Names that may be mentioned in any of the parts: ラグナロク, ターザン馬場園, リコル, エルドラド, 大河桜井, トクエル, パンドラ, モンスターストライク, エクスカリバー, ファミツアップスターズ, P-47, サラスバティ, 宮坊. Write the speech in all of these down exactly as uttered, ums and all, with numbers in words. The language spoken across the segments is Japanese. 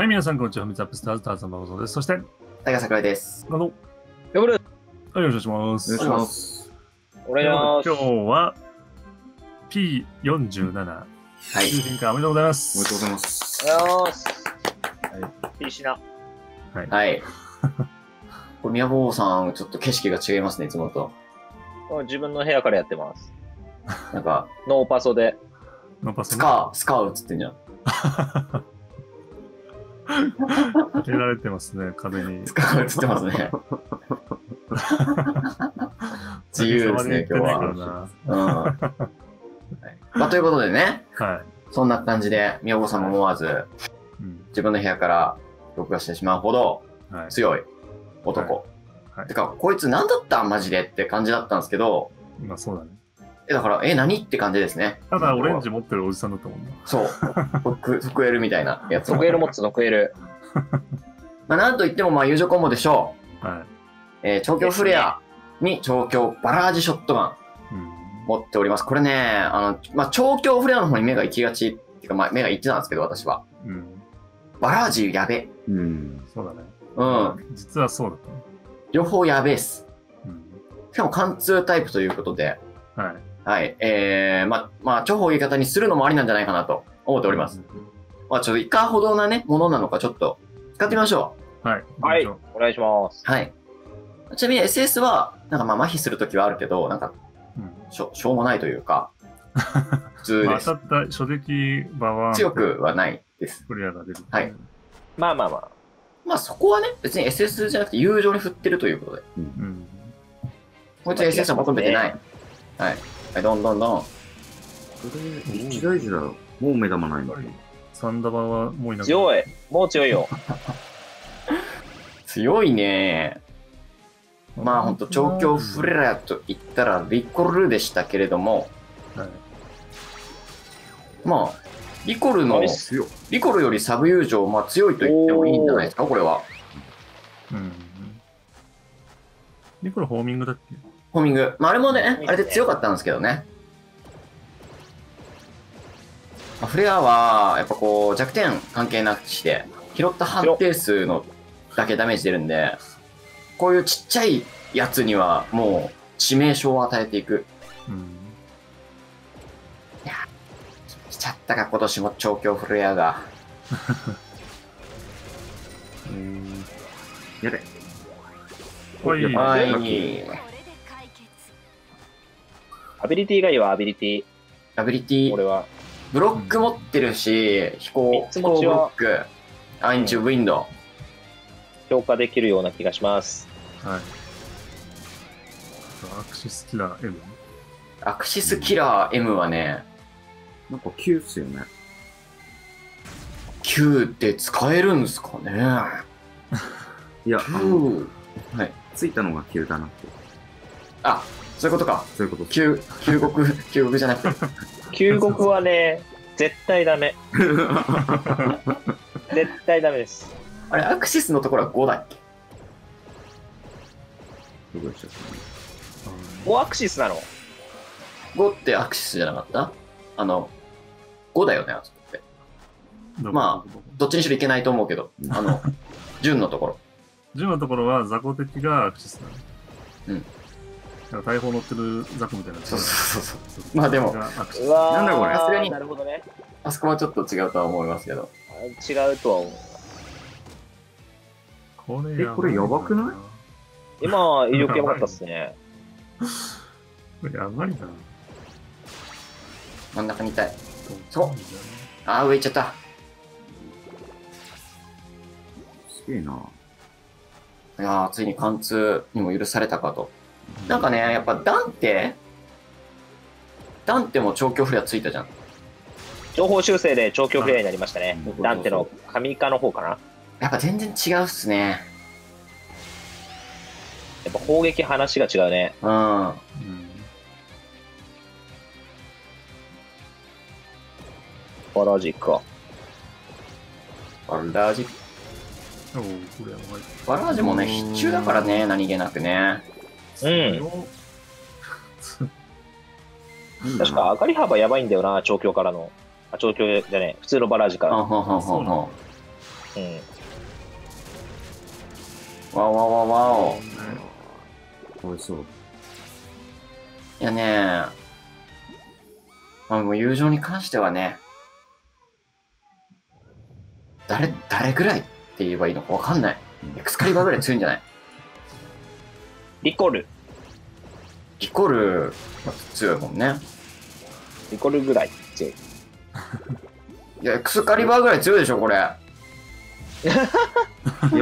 はい、皆さん、こんにちは。ファミツアップスターズ、ターザン馬場です。そして、大河桜井です。あの、よろしくお願いします。お願いします。今日は、ピーよんじゅうなな。はい。周辺化おめでとうございます。おめでとうございます。おめでとうございます。ピーシナ。はい。はい。これ、宮坊さん、ちょっと景色が違いますね、いつもと。自分の部屋からやってます。なんか、ノーパソで。ノーパソで。スカー、スカー映ってんじゃん。かけられてますね、壁に。使う映ってますね。自由ですね、今日は。まあ、ということでね、はい、そんな感じで、宮坊さんも思わず、うん、自分の部屋から録画してしまうほど強い男。はいはい、てか、こいつ何だったんマジでって感じだったんですけど、まあそうだね。え、だから、え、何って感じですね。ただ、オレンジ持ってるおじさんだと思う。そう。トクエルみたいなやつ。トクエル持つ、トクエル。まあ、なんといっても、まあ、友情コンボでしょう。はい。えー、長距離フレアに長距離バラージショットガン持っております。これね、あの、まあ、長距離フレアの方に目が行きがち。っていうか、まあ、目が行ってたんですけど、私は。うん。バラージやべ。うん。そうだね。うん。実はそうだったね。両方やべえっす。うん。しかも、貫通タイプということで。はい。はい。えー、ま、まあ、重宝言い方にするのもありなんじゃないかなと思っております。まあ、ちょっといかほどなね、ものなのかちょっと使ってみましょう。はい。はい。お願いします。はい。ちなみに エスエス は、なんかまあ、麻痺するときはあるけど、なんか、しょ、しょうもないというか、普通です。当たった、初的場は。強くはないです。クリアが出る。はい。まあまあまあ。まあそこはね、別に エスエス じゃなくて友情に振ってるということで。うん。こいつ エスエス は求めてない。はい。はい、どんどんどん。これ、一大事だよ。もう目玉ないんだけど。サンダバはもういなくなる。強い。もう強いよ。強いね。まあほんと、調教フレラと言ったらリコルでしたけれども。はい、まあ、リコルの、リコルよりサブ友情、まあ強いと言ってもいいんじゃないですか、これは。うん。リコルホーミングだっけ？ホーミング。まあ、あれもね、あれで強かったんですけどね。まあ、フレアは、やっぱこう、弱点関係なくして、拾った判定数のだけダメージ出るんで、こういうちっちゃいやつには、もう、致命傷を与えていく。うん、いや、来ちゃったか、今年も調教フレアが。うーん。やれ。おい、はい。アビリティがいいわ、アビリティ。アビリティ。俺は。ブロック持ってるし、飛行、飛行ブロック、アインチウィンド。強化できるような気がします。はい。アクシスキラー エム？ アクシスキラー エム はね、なんかきゅうっすよね。きゅうって使えるんですかね。いや、きゅう。はい。ついたのがきゅうだなって。あ、そういうことか。そういうこと。旧、旧国、旧国じゃなくて。旧国はね、絶対ダメ。絶対ダメです。あれ、アクシスのところはごだっけ？ごアクシスなの？ごってアクシスじゃなかった？あの、ごだよね、あそこって。まあ、どっちにしろいけないと思うけど、あの、じゅうのところ。じゅうのところは雑魚敵がアクシスなの。うん。大砲乗ってるザクみたいな。そうそうそうそう。まあでも、うわなんだこれ。さすがに、なるほどね。あそこはちょっと違うとは思いますけど。違うとは思う。これ、え、これやばくない？今、威力やばかったっすね。これやばいな。真ん中にいたい。そう。ああ、上行っちゃった。すげえな。いやー、ついに貫通にも許されたかと。なんかね、やっぱダンテダンテも調教フレアついたじゃん。情報修正で調教フレアになりましたね。ダンテの神化の方かな。やっぱ全然違うっすね。やっぱ砲撃話が違うね。うん。うん、バラージか。バラージ。バラージもね、必中だからね、何気なくね。うん。確か、上がり幅やばいんだよな、調教からの。あ、調教じゃねえ、普通のバラージから。あ、はははは。わおわおわおわお。おいしそう。いやねー。まあもう友情に関してはね、誰、誰ぐらいって言えばいいのかわかんない。エクスカリバーぐらい強いんじゃない？リコル。リコル、強いもんね。リコルぐらい強い。いや、エクスカリバーぐらい強いでしょ、これ。いや、結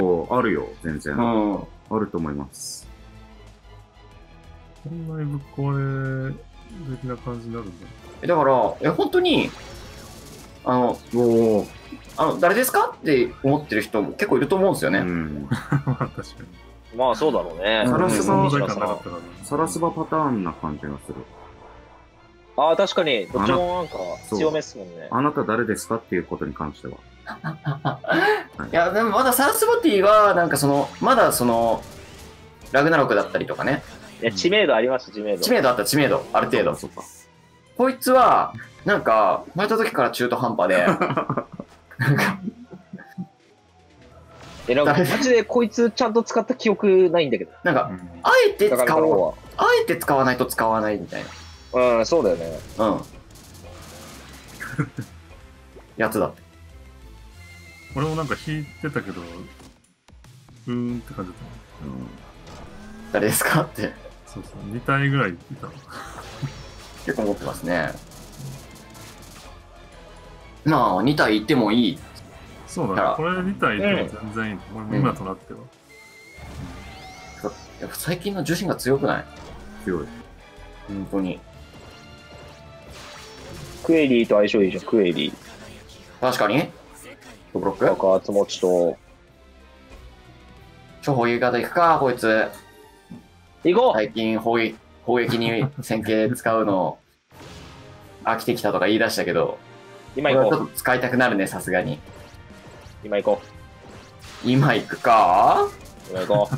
構あるよ、全然。うん、あると思います。こんなにぶっ壊れ的な感じになるんだ。だから、いや、本当に、あの、もう、あの、誰ですかって思ってる人も結構いると思うんですよね。うん、確かに。まあそうだろうね。サラスバ、サラスバパターンな感じがする。ああ、確かに、どっちもなんか強めっすもんね。あなた誰ですかっていうことに関しては。いや、でもまだサラスバティは、なんかその、まだその、ラグナロクだったりとかね。いや、知名度ありました、知名度。知名度あった、知名度、ある程度。そうか。こいつは、なんか、生まれた時から中途半端で、なんか、え、なんか、マジでこいつちゃんと使った記憶ないんだけど。なんか、あえて使おう。あえて使わないと使わないみたいな。うん、そうだよね。うん。やつだって。俺もなんか引いてたけど、うーんって感じだった。うん、誰ですかって。そうそう、にたいぐらいいた。結構持ってますね。なあ、にたいいてもいい。そうだね、これみたいでも全然いい、うん、今となっては、うん、やっぱ最近の女子が強くない？強い、本当に。クエリーと相性いいじゃん、クエリー。確かにブロック爆発持ちと超砲撃型いくか、こいつ。行こう。最近砲撃、砲撃に線形使うの飽きてきたとか言い出したけど、今行こう。ちょっと使いたくなるね、さすがに。今行こう。今行くか？今行こう。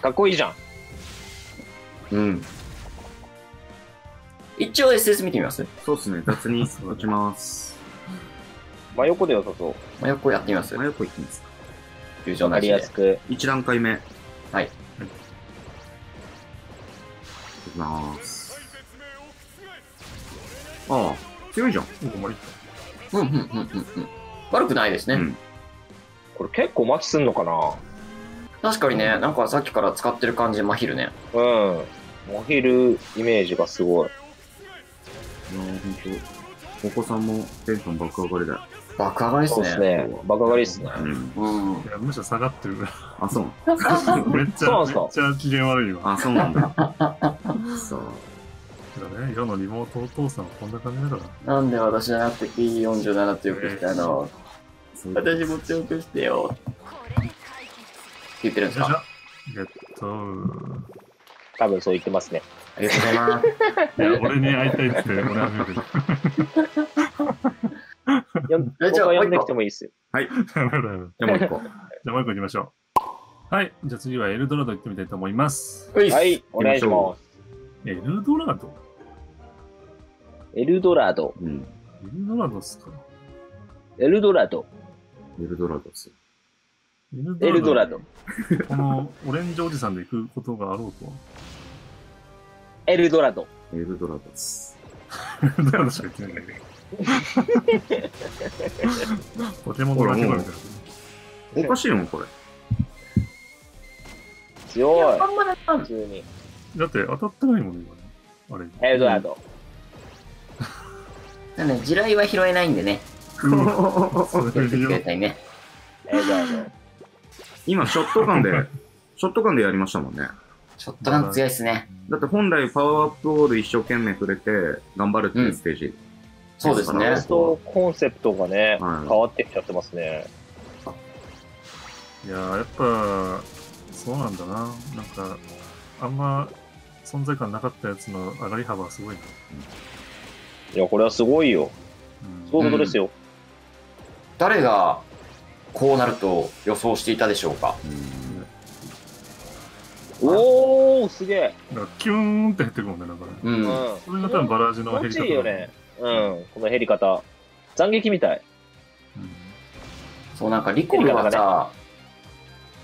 かっこいいじゃん。うん。一応 エスエス 見てみます？そうっすね。雑に落ちます。真横でよさそう。真横やってみます？真横行ってみますか。友情なしで。わかりやすく。一段階目。はい。はい、いきまーす。ああ、強いじゃん。ここまで行った。うんうんうんうんうん。悪くないですね。うん、これ結構マッチすんのかな。確かにね、なんかさっきから使ってる感じ、マヒルね。うん。マヒルイメージがすごい。いやー、ほんと。お子さんもテンション爆上がりだよ。爆上がりっすね。爆上がりっすね。うん。いや、むしろ下がってるぐらい。あ、そう。めっちゃ、めっちゃ機嫌悪いわ。あ、そうなんだ。そう。ね、世のリモートお父さんはこんな感じだから、なんで私じゃなくて ピーよんじゅうなな 強くしたの、私も強くしてよって言ってるんですか。えっと多分そう言ってますね。ありがとうございます。いや、俺に会いたいって俺は見るけど、じゃあ呼んできてもいいっすよ。はい、じゃあもう一個、じゃあもう一個いきましょう。はい、じゃあ次はエルドラド行ってみたいと思います。はい、お願いします。エルドラド、エルドラド。うん。エルドラドっすか。エルドラド。エルドラドっす。エルドラド。このオレンジおじさんで行くことがあろうとは。エルドラド。エルドラドっす。エルドラドしか言ってないんだけど。ポケモンのラケバみたいな。おかしいもん、これ。強い。だって当たってないもんね、今ね。あれ。エルドラド。なので、地雷は拾えないんでね。今、ショットガンで、ショットガンでやりましたもんね。ショットガン強いっすね。だって本来パワーアップオール一生懸命触れて、頑張るっていうステージ。そうですね。コンセプトがね、変わってきちゃってますね。いやー、やっぱ、そうなんだな。なんか、あんま存在感なかったやつの上がり幅はすごいな。いや、これはすごいよ。そういうことですよ、うん。誰がこうなると予想していたでしょうか。うん、おお、すげえ。キューンって減ってくもんね、だから。うん。それが多分バラージの減り方。気持ちいいよね。うん、この減り方。斬撃みたい。うん、そうなんかリコールはさ、ね、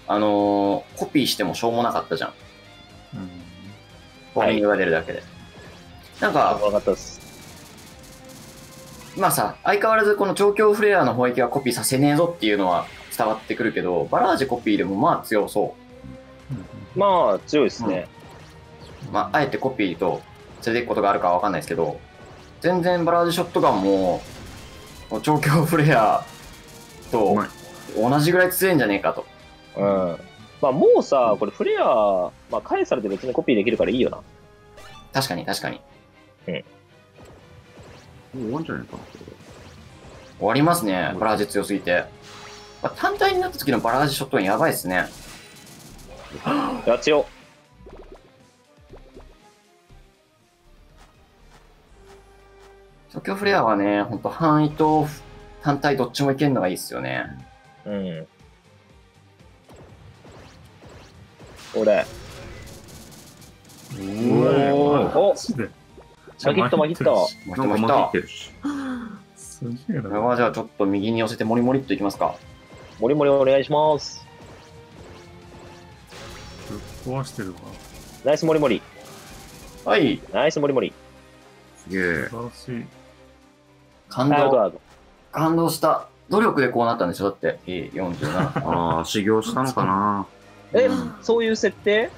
あのー、コピーしてもしょうもなかったじゃん。うん、フォーミングが出るだけで。はい、なんか、分かったっす。まあさ、相変わらずこの調教フレアの砲撃はコピーさせねえぞっていうのは伝わってくるけど、バラージコピーでもまあ強そう。まあ強いですね。うん、まあ、あえてコピーと連れていくことがあるかは分かんないですけど、全然バラージショットガンも、調教フレアと同じぐらい強いんじゃねえかと。うん、まあ、もうさ、これフレア、まあ、返されて別にコピーできるからいいよな。確かに確かに。うん。もう終わんじゃないかな。終わりますね、バラージ強すぎて。まあ、単体になった時のバラージショットはやばいですね。やちよ。調教フレアはね、ほんと範囲と単体どっちもいけるのがいいっすよね。うん。俺。おお。マギットマギット。マギット。すげえな。これはじゃあちょっと右に寄せてモリモリっといきますか。モリモリお願いします。ぶっ壊してるわ。ナイスモリモリ。はい。ナイスモリモリ。すげえ。素晴らしい。感動。感動した。努力でこうなったんでしょだって。ピーよんじゅうなな。ああ、修行したのかな。え、うん、そういう設定？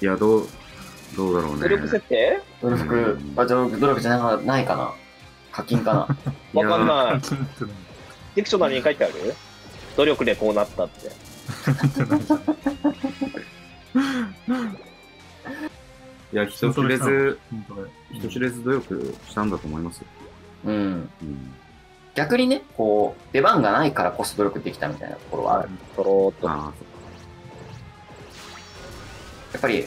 いや、どう、どうだろうね。努力設定？努力、あ、努力、努力じゃな、ないかな。課金かな。わかんない。ディクショナリーに書いてある？努力でこうなったって。いや、人知れず、人知れず努力したんだと思います。うん。うん、逆にね、こう、出番がないからこそ努力できたみたいなところはある。とろーっと。やっぱり、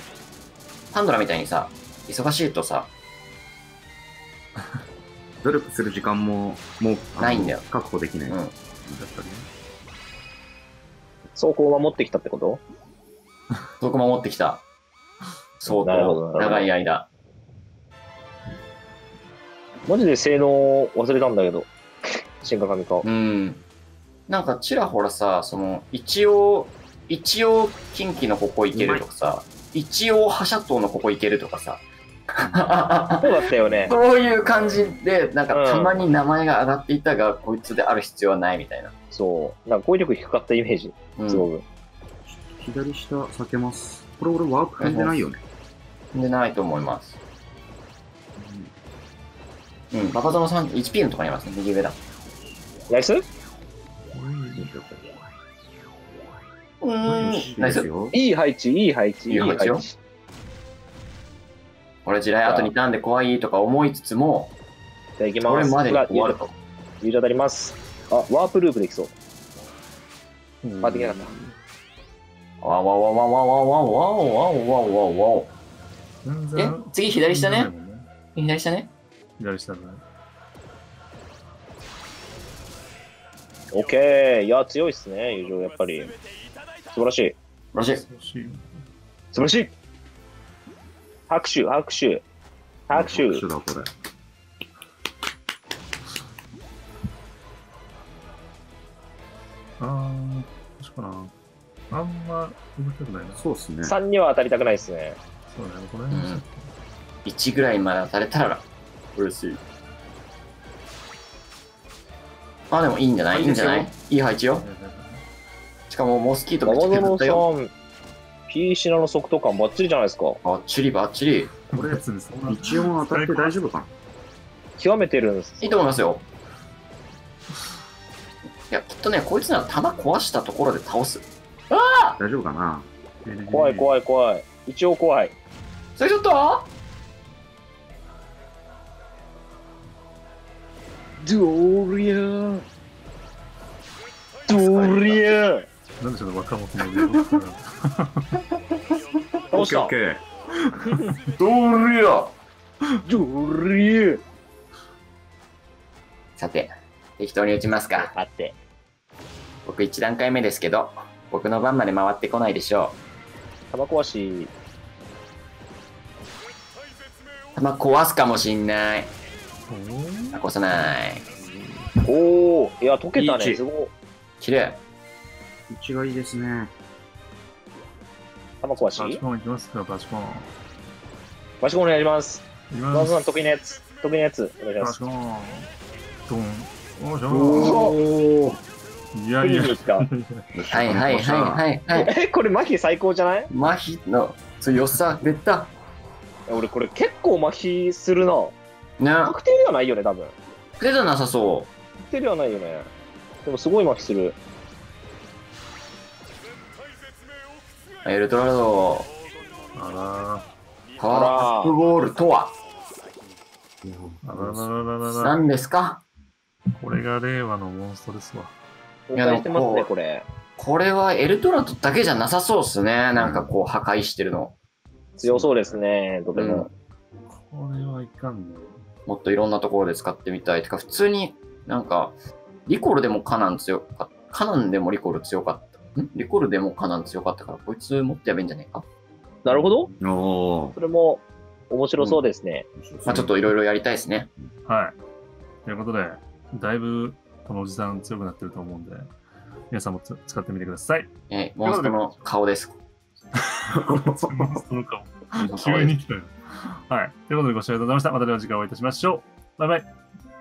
パンドラみたいにさ、忙しいとさ、努力する時間も、もう、ないんだよ。確保できない。うん。だったね。走行を守ってきたってこと？走行守ってきた。そうだよ。長い間。マジで性能を忘れたんだけど。新川上か。うん。なんかちらほらさ、その、一応、一応近畿のここ行けるとかさ、一応覇者島のここ行けるとかさ、そうだったよね。そういう感じで、なんかたまに名前が上がっていたが、うん、こいつである必要はないみたいな。そう。なんか攻撃力低かったイメージ。すごく。左下避けます。これ俺ワープ踏んでないよね。踏んでないと思います。うん、うん、バカゾのいちピーエムとかにいますね、右上だ。ナイス？ナイスよ。いい配置、いい配置、いい配置。これ地雷あとにターンで怖いとか思いつつも、じゃあ行きます。これまでに終わると。優勝当たります。あ、ワープループできそう。あ、できなかった。わわわわわわわわわわわわ。え、次左下ね。左下ね。左下ね。オッケー、いや強いですね、友情やっぱり素晴らしい、素晴らしい、素晴らしい、拍手拍手拍手、拍手だこれ。ああ、確かな、あんま動きたくないな。そうですね。さんには当たりたくないですね。そうね、これ、うん、いちぐらいまで当たれたら嬉しい。あ、でもいいんじゃない？いいんじゃない？いい配置よ。しかもモスキートが来てるんだよ。P シナの速度感バッチリじゃないですか。バッチリバッチリ。これ一応当たって大丈夫かな。極めてるんです。いいと思いますよ。いや、きっとね、こいつなら弾壊したところで倒す。ああ！大丈夫かな。怖い怖い怖い。一応怖い。それちょっと？ドリアードリアーなんでしょう、若元のドリアーオッケーオッケードリアードリアー。さて、適当に打ちますか。あって僕いち段階目ですけど、僕の番まで回ってこないでしょう。タバコはし弾壊すかもしんない。壊さない。おお、いや溶けたね。いいすごい綺麗。位置がいいですね。玉壊しバチコンいきますか。バチコンバチコンお願いします。バチコン得意なやつ、得意なやつお願いします。バチコンドン。おーしょー。いやいやはいはいはいはいはい。これ麻痺最高じゃない？麻痺の良さ出た。俺これ結構麻痺するな。確定ではないよね、多分。確定ではなさそう。確定ではないよね。でもすごい麻痺する。エルトラド。あらカーフボールとは何ですか？これが令和のモンストですわ。いやでもこれこれはエルトラドだけじゃなさそうっすね。なんかこう破壊してるの強そうですね。どれもこれはいかんね。もっといろんなところで使ってみたい。てか普通になんかリコルでもカナン強かった。カナンでもリコル強かった。んリコルでもカナン強かったからこいつ持ってやべえんじゃねえか。なるほど。それも面白そうですね、うん、まあちょっといろいろやりたいですね、うん、はい。ということでだいぶこのおじさん強くなってると思うんで皆さんも使ってみてください。えー、モンストの顔です。モンストの顔急に来たよ。はい、ということでご視聴ありがとうございました。またでは次回お会いいたしましょう。バイバイ。